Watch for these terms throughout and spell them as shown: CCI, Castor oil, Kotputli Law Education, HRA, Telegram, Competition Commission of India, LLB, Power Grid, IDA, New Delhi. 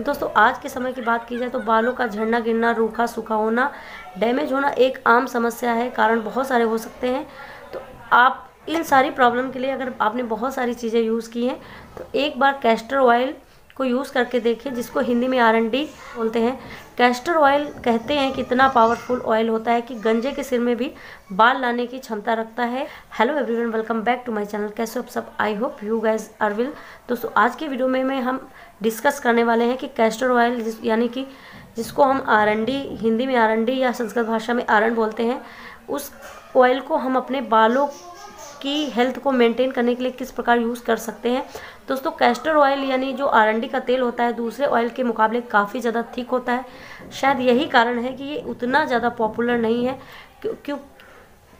दोस्तों आज के समय की बात की जाए तो बालों का झड़ना गिरना, रूखा सूखा होना, डैमेज होना एक आम समस्या है। कारण बहुत सारे हो सकते हैं। तो आप इन सारी प्रॉब्लम के लिए अगर आपने बहुत सारी चीज़ें यूज़ की हैं तो एक बार कैस्टर ऑयल को यूज़ करके देखिए, जिसको हिंदी में R&D बोलते हैं। कैस्टर ऑयल कहते हैं कि इतना पावरफुल ऑयल होता है कि गंजे के सिर में भी बाल लाने की क्षमता रखता है। Hello everyone, welcome back to my channel. कैसे हो आप सब? I hope you guys are well. दोस्तों आज के वीडियो में हम डिस्कस करने वाले हैं कि कैस्टर ऑयल यानी कि जिसको हम R&D, हिंदी में R&D या संस्कृत भाषा में आरंड बोलते हैं, उस ऑयल को हम अपने बालों की हेल्थ को मेंटेन करने के लिए किस प्रकार यूज़ कर सकते हैं। दोस्तों कैस्टर ऑयल यानी जो R&D का तेल होता है दूसरे ऑयल के मुकाबले काफ़ी ज़्यादा थिक होता है। शायद यही कारण है कि ये उतना ज़्यादा पॉपुलर नहीं है,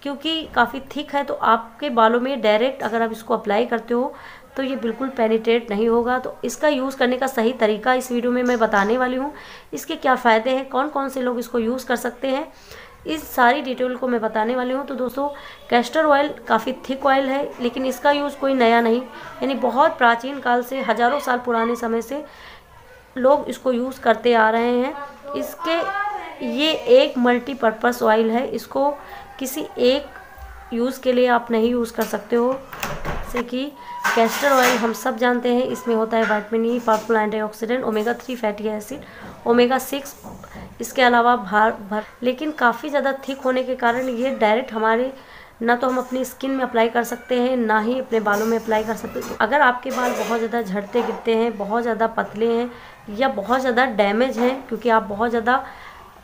क्योंकि काफ़ी थिक है। तो आपके बालों में डायरेक्ट अगर आप इसको अप्लाई करते हो तो ये बिल्कुल पेनिट्रेट नहीं होगा। तो इसका यूज़ करने का सही तरीका इस वीडियो में मैं बताने वाली हूँ। इसके क्या फ़ायदे हैं, कौन कौन से लोग इसको यूज़ कर सकते हैं, इस सारी डिटेल को मैं बताने वाली हूँ। तो दोस्तों कैस्टर ऑयल काफ़ी थिक ऑयल है, लेकिन इसका यूज़ कोई नया नहीं, यानी बहुत प्राचीन काल से, हज़ारों साल पुराने समय से लोग इसको यूज़ करते आ रहे हैं। ये एक मल्टीपर्पस ऑयल है, इसको किसी एक यूज़ के लिए आप नहीं यूज़ कर सकते हो। जैसे कि कैस्टर ऑयल हम सब जानते हैं, इसमें होता है vitamin E, powerful antioxidant, omega 3 fatty acid, omega 6, इसके अलावा भार। लेकिन काफ़ी ज़्यादा थिक होने के कारण ये डायरेक्ट हमारे, ना तो हम अपनी स्किन में अप्लाई कर सकते हैं ना ही अपने बालों में अप्लाई कर सकते हैं। अगर आपके बाल बहुत ज़्यादा झड़ते गिरते हैं, बहुत ज़्यादा पतले हैं या बहुत ज़्यादा डैमेज हैं, क्योंकि आप बहुत ज़्यादा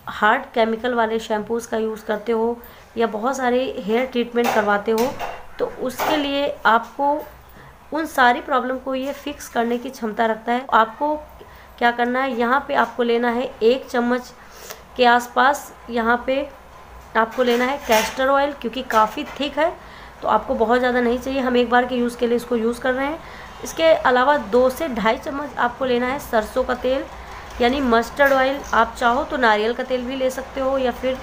हार्ड केमिकल वाले शैम्पूज़ का यूज़ करते हो या बहुत सारे हेयर ट्रीटमेंट करवाते हो, तो उसके लिए आपको उन सारी प्रॉब्लम को ये फिक्स करने की क्षमता रखता है। आपको क्या करना है, यहाँ पे आपको लेना है 1 चम्मच के आसपास, यहाँ पे आपको लेना है कैस्टर ऑयल, क्योंकि काफ़ी थिक है तो आपको बहुत ज़्यादा नहीं चाहिए। हम एक बार के यूज़ के लिए इसको यूज़ कर रहे हैं। इसके अलावा 2 से 2.5 चम्मच आपको लेना है सरसों का तेल यानी मस्टर्ड ऑयल। आप चाहो तो नारियल का तेल भी ले सकते हो या फिर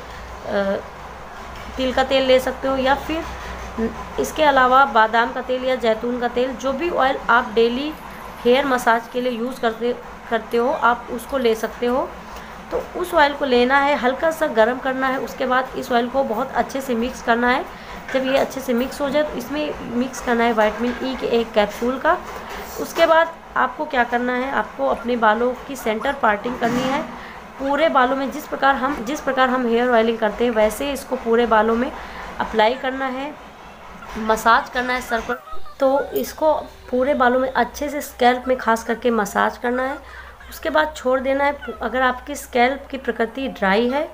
तिल का तेल ले सकते हो, या फिर इसके अलावा बादाम का तेल या जैतून का तेल, जो भी ऑयल आप डेली हेयर मसाज के लिए यूज़ करते हो आप उसको ले सकते हो। तो उस ऑयल को लेना है, हल्का सा गर्म करना है, उसके बाद इस ऑयल को बहुत अच्छे से मिक्स करना है। जब ये अच्छे से मिक्स हो जाए तो इसमें मिक्स करना है विटामिन ई के 1 कैप्सूल का। उसके बाद आपको क्या करना है, आपको अपने बालों की सेंटर पार्टिंग करनी है। पूरे बालों में जिस प्रकार हम हेयर ऑयलिंग करते हैं वैसे इसको पूरे बालों में अप्लाई करना है, मसाज करना है सर पर। तो इसको पूरे बालों में अच्छे से स्कैल्प में खास करके मसाज करना है, उसके बाद छोड़ देना है। अगर आपकी स्कैल्प की प्रकृति ड्राई है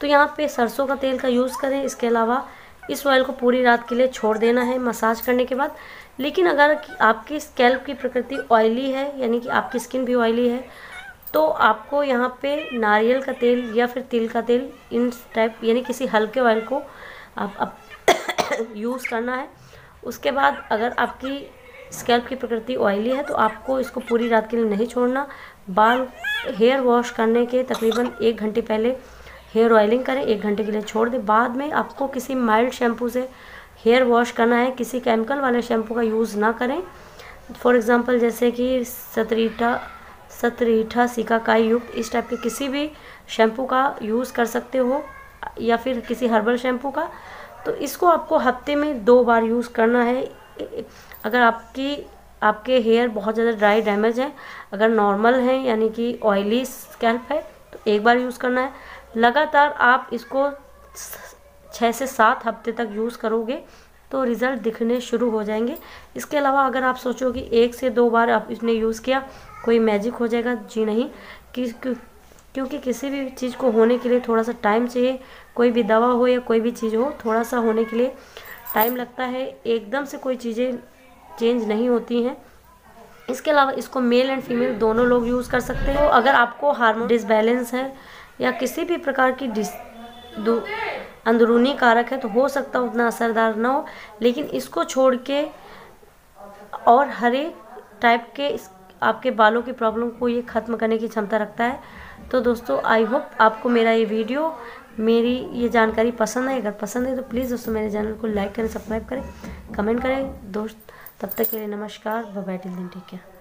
तो यहाँ पे सरसों का तेल का यूज़ करें। इसके अलावा इस ऑयल को पूरी रात के लिए छोड़ देना है मसाज करने के बाद। लेकिन अगर आपकी स्कैल्प की प्रकृति ऑयली है, यानी कि आपकी स्किन भी ऑयली है, तो आपको यहाँ पर नारियल का तेल या फिर तिल का तेल, इन टाइप यानी किसी हल्के ऑयल को आप यूज़ करना है। उसके बाद अगर आपकी स्कैल्प की प्रकृति ऑयली है तो आपको इसको पूरी रात के लिए नहीं छोड़ना। बाल हेयर वॉश करने के तकरीबन 1 घंटे पहले हेयर ऑयलिंग करें, 1 घंटे के लिए छोड़ दें। बाद में आपको किसी माइल्ड शैम्पू से हेयर वॉश करना है, किसी केमिकल वाले शैम्पू का यूज़ ना करें। फॉर एग्ज़ाम्पल जैसे कि सतरीठा सिकाकाई युक्त, इस टाइप के किसी भी शैम्पू का यूज़ कर सकते हो या फिर किसी हर्बल शैम्पू का। तो इसको आपको हफ्ते में 2 बार यूज़ करना है। अगर आपके हेयर बहुत ज़्यादा ड्राई डैमेज है, अगर नॉर्मल है यानी कि ऑयली स्कैल्प है तो 1 बार यूज़ करना है। लगातार आप इसको 6 से 7 हफ्ते तक यूज़ करोगे तो रिज़ल्ट दिखने शुरू हो जाएंगे। इसके अलावा अगर आप सोचो कि 1 से 2 बार आप इसने यूज़ किया कोई मैजिक हो जाएगा, जी नहीं, क्योंकि किसी भी चीज़ को होने के लिए थोड़ा सा टाइम चाहिए। कोई भी दवा हो या कोई भी चीज़ हो, थोड़ा सा होने के लिए टाइम लगता है, एकदम से कोई चीज़ें चेंज नहीं होती हैं। इसके अलावा इसको मेल एंड फीमेल दोनों लोग यूज़ कर सकते हो। अगर आपको हार्मोन डिसबैलेंस है या किसी भी प्रकार की अंदरूनी कारक है तो हो सकता है उतना असरदार ना हो, लेकिन इसको छोड़ के और हर एक टाइप के आपके बालों की प्रॉब्लम को ये ख़त्म करने की क्षमता रखता है। तो दोस्तों आई होप आपको मेरा ये वीडियो, मेरी ये जानकारी पसंद है। अगर पसंद है तो प्लीज़ दोस्तों मेरे चैनल को लाइक करें, सब्सक्राइब करें, कमेंट करें। दोस्त तब तक के लिए नमस्कार, bye bye, till then, take care.